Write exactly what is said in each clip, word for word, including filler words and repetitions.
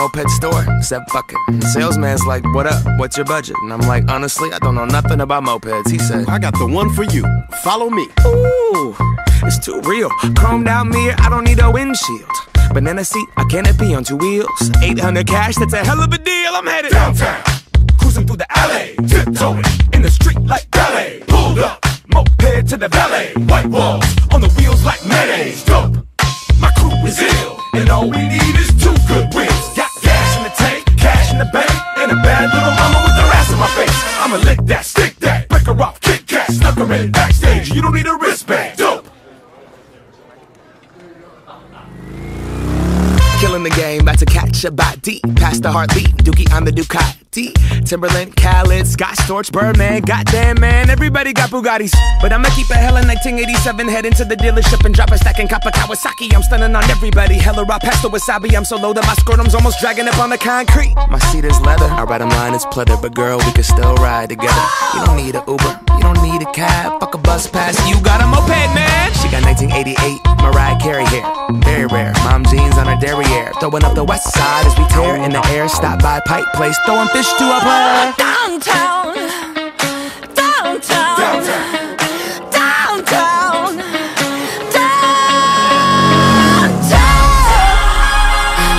moped store, said fuck it. Salesman's like, what up, what's your budget? And I'm like, honestly, I don't know nothing about mopeds. He said, I got the one for you, follow me. Ooh, it's too real. Chrome down mirror, I don't need a windshield. Banana seat, a canopy on two wheels. eight hundred cash, that's a hell of a deal. I'm headed downtown, cruising through the alley, tiptoeing in the street like ballet. Pulled up, moped to the valet. White walls on the wheels like mayonnaise. Dope, my crew is ill, and all we need is two good wheels. Got cash in the tank, cash in the bank, and a bad little mama with the ass in my face. I'ma lick that, stick that, break her off, kick that, snuck her in backstage. You don't need a wristband. Dope. Killing the game, about to catch a body. Past the heartbeat, Dookie on the Ducati. Timberland, Khaled, Scott Storch, Birdman. Goddamn, man, everybody got Bugattis. But I'ma keep a hella nineteen eighty-seven. Head into the dealership and drop a stack and cop a Kawasaki. I'm stunning on everybody. Hella raw pesto wasabi. I'm so low that my scrotum's almost dragging up on the concrete. My seat is leather. I ride a line, it's pleather. But girl, we can still ride together. You don't need an Uber. You don't need a cab. Fuck a bus pass. You got a moped, man. She got nineteen eighty-eight Mariah Carey hair. Very rare. Mom jeans on her dairy. Throwing up the west side as we tear in the air. Stop by Pike Place, throwing fish to a player. Downtown, downtown, downtown, downtown, downtown.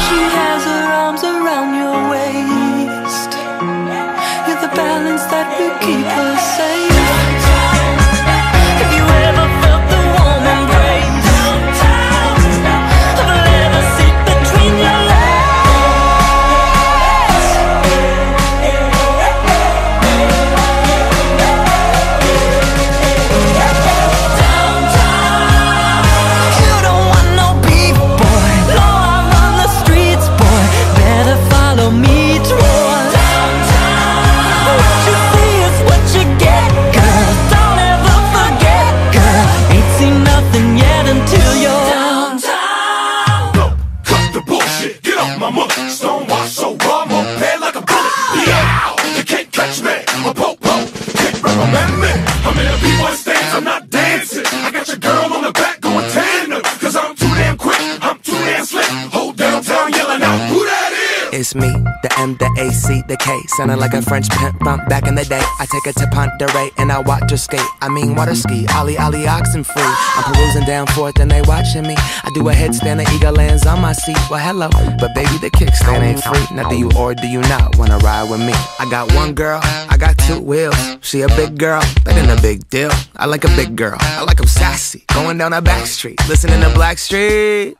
She has her arms around your waist. You're the balance that will keep her safe. It's me, the M, the A, C, the K. Sounding like a French pimp bump back in the day. I take her to Ponderay and I watch her skate. I mean water ski, ollie ollie oxen free. I'm perusing down forth and they watching me. I do a headstand, an eagle lands on my seat. Well hello, but baby the kickstand ain't free. Now do you or do you not wanna ride with me? I got one girl, I got two wheels. She a big girl, that ain't a big deal. I like a big girl, I like 'em sassy. Going down a back street, listening to Black Street.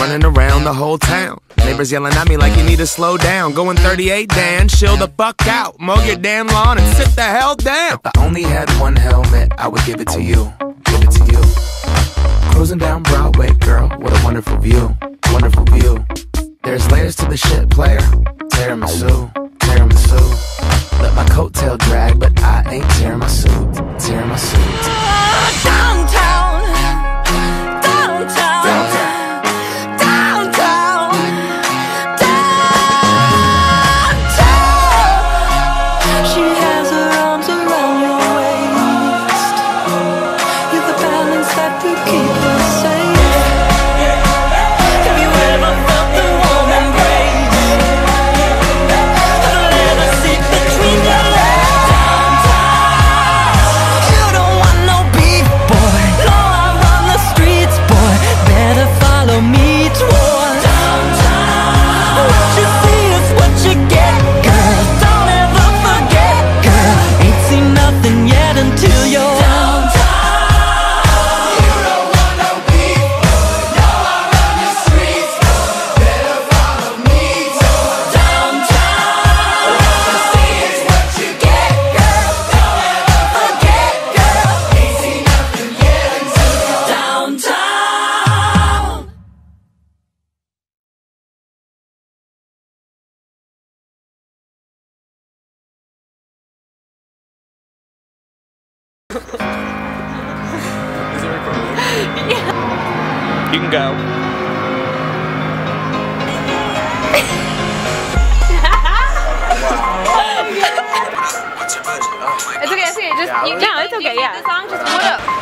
Running around the whole town. Neighbors yelling at me like you need to slow down. Going thirty-eight, Dan, chill the fuck out. Mow your damn lawn and sit the hell down. If I only had one helmet, I would give it to you. Give it to you. Cruising down Broadway, girl, what a wonderful view. Wonderful view. There's layers to the shit, player. Tiramisu, tiramisu. Let my coattail drag, but I ain't tearing my suit. Tearing my suit. Oh, downtown, downtown, downtown. You can go. It's okay, it's okay. Just, yeah, you, no, it's okay, yeah. The song, just what up.